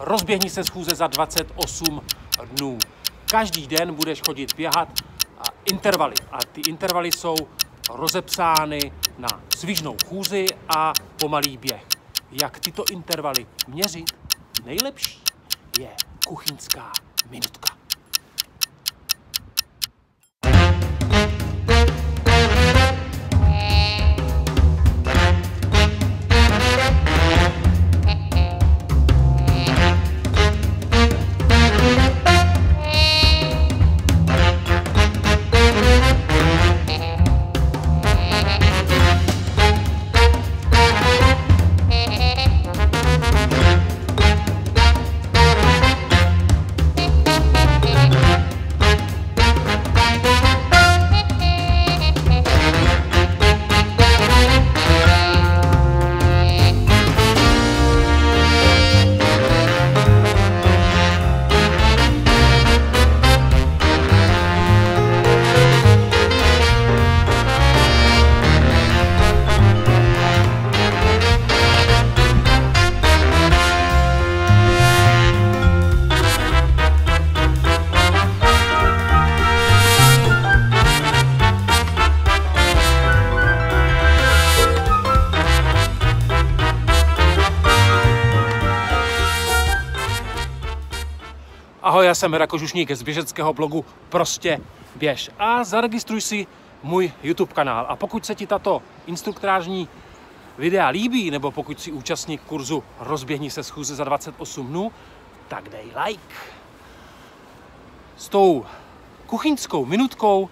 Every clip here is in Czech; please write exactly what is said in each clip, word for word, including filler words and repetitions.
Rozběhni se z chůze za dvacet osm dnů. Každý den budeš chodit běhat a intervaly. A ty intervaly jsou rozepsány na svižnou chůzi a pomalý běh. Jak tyto intervaly měřit? Nejlepší je kuchyňská minutka. Ahoj, já jsem Edvard Kožušník z běžeckého blogu Prostě běž a zaregistruj si můj YouTube kanál. A pokud se ti tato instruktážní videa líbí, nebo pokud si účastník kurzu Rozběhni se z chůze za dvacet osm dnů, tak dej like. S tou kuchyňskou minutkou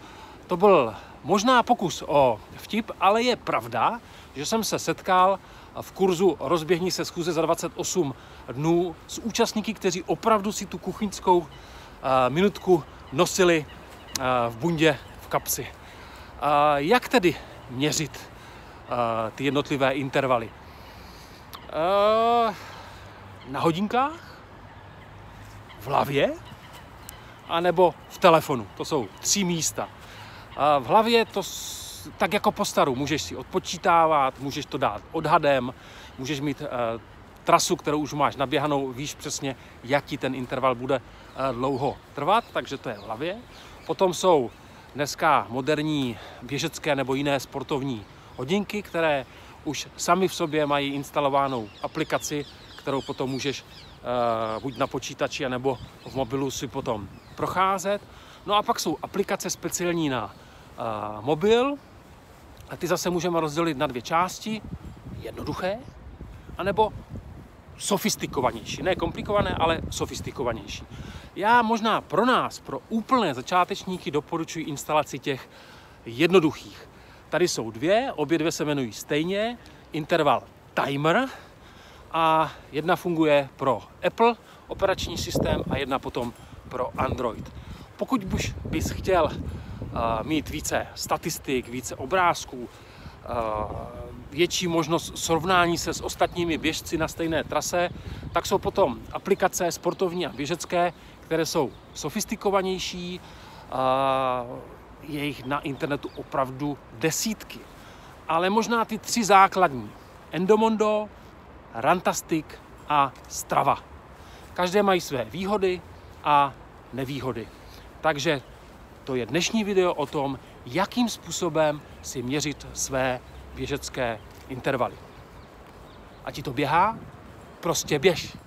to byl možná pokus o vtip, ale je pravda, že jsem se setkal v kurzu Rozběhni se z chůze za dvacet osm dnů s účastníky, kteří opravdu si tu kuchyňskou uh, minutku nosili uh, v bundě, v kapsi. Uh, jak tedy měřit uh, ty jednotlivé intervaly? Uh, na hodinkách? V hlavě? A nebo v telefonu? To jsou tři místa. Uh, v hlavě to tak jako po staru, můžeš si odpočítávat, můžeš to dát odhadem, můžeš mít e, trasu, kterou už máš naběhanou, víš přesně, jak ti ten interval bude e, dlouho trvat, takže to je v hlavě. Potom jsou dneska moderní běžecké nebo jiné sportovní hodinky, které už sami v sobě mají instalovanou aplikaci, kterou potom můžeš e, buď na počítači, nebo v mobilu si potom procházet. No a pak jsou aplikace speciální na e, mobil, a ty zase můžeme rozdělit na dvě části, jednoduché, anebo sofistikovanější. Ne komplikované, ale sofistikovanější. Já možná pro nás, pro úplné začátečníky, doporučuji instalaci těch jednoduchých. Tady jsou dvě, obě dvě se jmenují stejně, interval timer, a jedna funguje pro Apple operační systém a jedna potom pro Android. Pokud už bys chtěl mít více statistik, více obrázků, větší možnost srovnání se s ostatními běžci na stejné trase, tak jsou potom aplikace sportovní a běžecké, které jsou sofistikovanější. Je jich na internetu opravdu desítky. Ale možná ty tři základní. Endomondo, Runtastic a Strava. Každé mají své výhody a nevýhody. Takže to je dnešní video o tom, jakým způsobem si měřit své běžecké intervaly. A ti to běhá? Prostě běž!